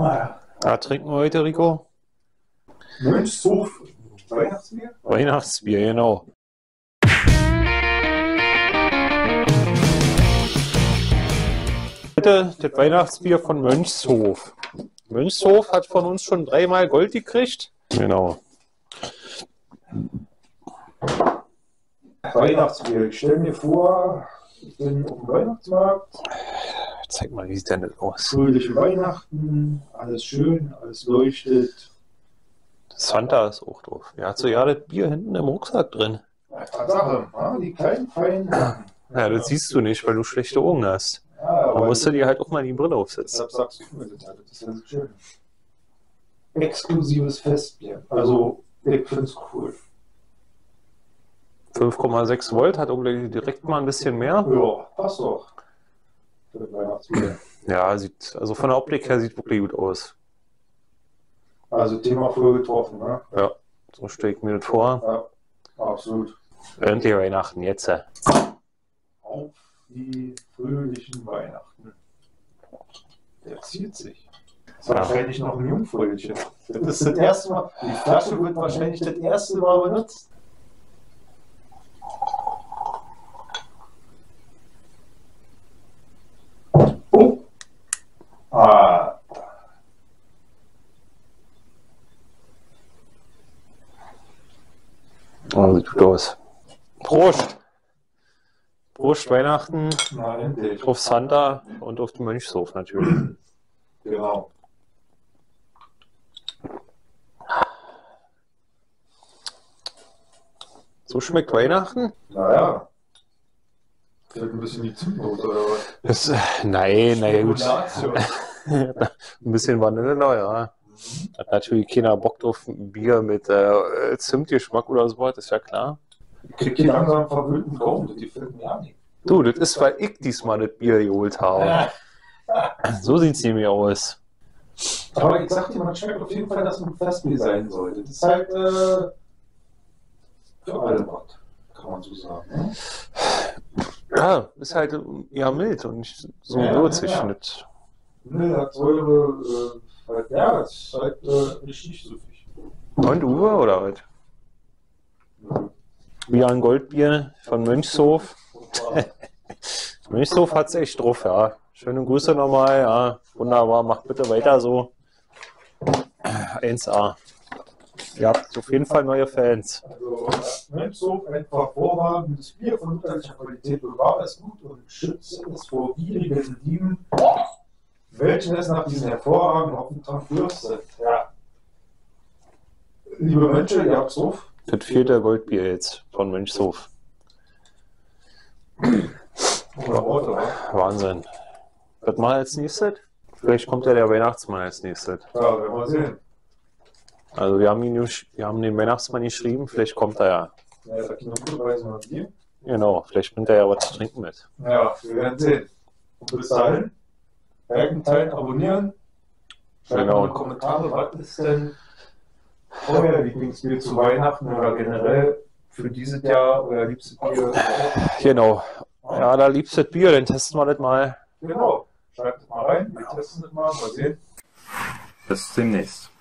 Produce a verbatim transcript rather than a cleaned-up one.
Ah, trinken wir heute, Rico? Mönchshof Weihnachtsbier? Weihnachtsbier, genau. Bitte das Weihnachtsbier von Mönchshof. Mönchshof hat von uns schon dreimal Gold gekriegt. Genau. Weihnachtsbier. Ich stelle mir vor, ich bin auf dem Weihnachtsmarkt. Zeig mal, wie sieht denn das aus? Fröhliche Weihnachten, alles schön, alles leuchtet. Santa ist auch drauf. Er hat so ja das Bier hinten im Rucksack drin. Tatsache, die kleinen feinen. Ja, das siehst du nicht, weil du schlechte Augen hast. Ja, da musst du dir halt auch mal die Brille aufsetzen. Deshalb sagst du mir das halt, das ist ja so schön. Exklusives Festbier. Also, ich finde es cool. fünf Komma sechs Volt hat irgendwie direkt mal ein bisschen mehr. Ja, passt doch. Ja, sieht, also von der Optik her sieht wirklich gut aus. Also Thema früher getroffen, ne? Ja, so stelle ich mir das vor. Ja, absolut. Endlich Weihnachten, jetzt. Auf die fröhlichen Weihnachten. Der zieht sich. Das ist wahrscheinlich noch ein Jungfräulchen. Das ist das erste Mal. Die Flasche wird wahrscheinlich das erste Mal benutzt. Oh! Ah! Oh, sieht gut aus. Prost! Prost Weihnachten, nein, auf Santa und auf den Mönchshof natürlich. Genau. So schmeckt Weihnachten? Naja. Fällt ein bisschen die Zimtnote oder was? Das, nein, naja gut. Ein bisschen Vanille, ja. Hat natürlich keiner Bock drauf, ein Bier mit äh, Zimtgeschmack oder so was, ist ja klar. Ich krieg hier langsam verwöhnten Raum, die fällt mir an. Du, das ist, weil ich diesmal das Bier geholt habe. So sieht es nämlich aus. Aber ich sag dir, man schmeckt auf jeden Fall, dass man Festbier sein sollte. Das ist halt äh, für alle was, kann man so sagen. Ne? Ja, ist halt eher mild und nicht so würzig. Ja, ja, ja. Mild hat Säure. Äh, Ja, es ist halt äh, richtig süffig. neun Uhr oder was? Ja. Wieder ein Goldbier von Mönchshof. Mönchshof hat es echt drauf, ja. Schöne Grüße nochmal, ja. Wunderbar, macht bitte weiter so. eins A. Ihr habt auf jeden Fall neue Fans. Also, Mönchshof einfach vorhabendes Bier von unterschiedlicher Qualität bewahrt es gut und schützt es vor gierigen Dieben. Welchen es nach diesen hervorragenden Hopfentank dürstet. Ja. Liebe Mönche, ihr habt's auf. Das vierte Goldbier jetzt von Mönchshof. Oder Worte, oder? Wahnsinn. Was mal als nächstes? Vielleicht kommt ja der Weihnachtsmann als nächstes. Ja, werden wir sehen. Also, wir haben, ihn, wir haben den Weihnachtsmann geschrieben, vielleicht kommt er ja. Ja, da kann ich noch gut reisen mit ihm. Genau, vielleicht bringt er ja was zu trinken mit. Ja, wir werden sehen. Und bis dahin? Liken, teilen, abonnieren. Schreibt genau. In die Kommentare, was ist denn euer Lieblingsbier zu Weihnachten oder generell für dieses Jahr euer liebstes Bier? Genau. Ja, da liebstes Bier, dann testen wir das mal. Genau. Schreibt es mal rein, wir testen das mal, mal sehen. Bis demnächst.